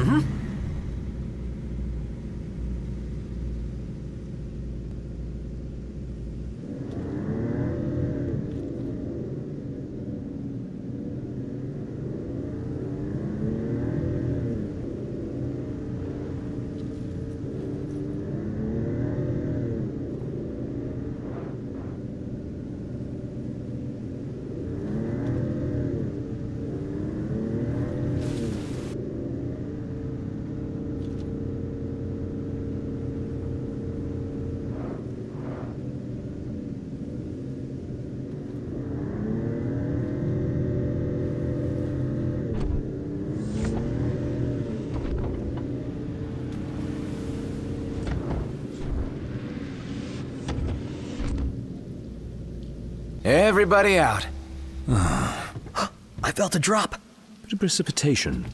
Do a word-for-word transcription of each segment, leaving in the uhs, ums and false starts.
Mm-hmm. Everybody out. I felt a drop. A bit of precipitation.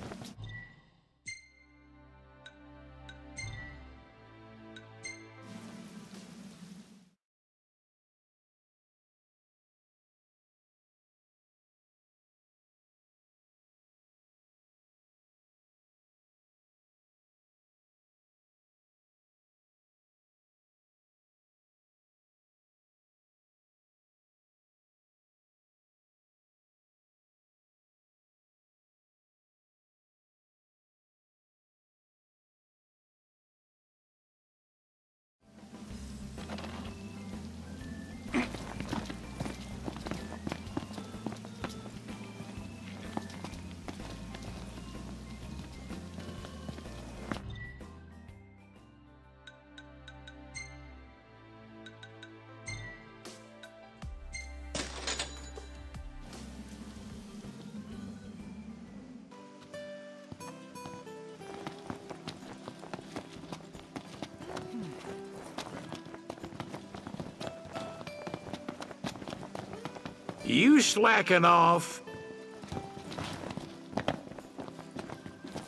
You slacking off?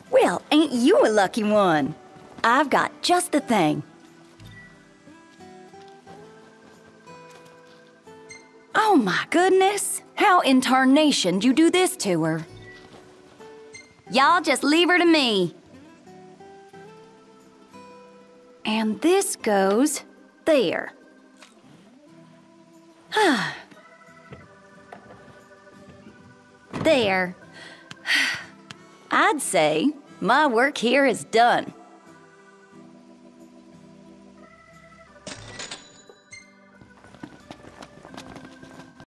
Well, ain't you a lucky one? I've got just the thing. Oh my goodness! How in tarnation do you do this to her? Y'all just leave her to me. And this goes there. Ah. There. I'd say my work here is done.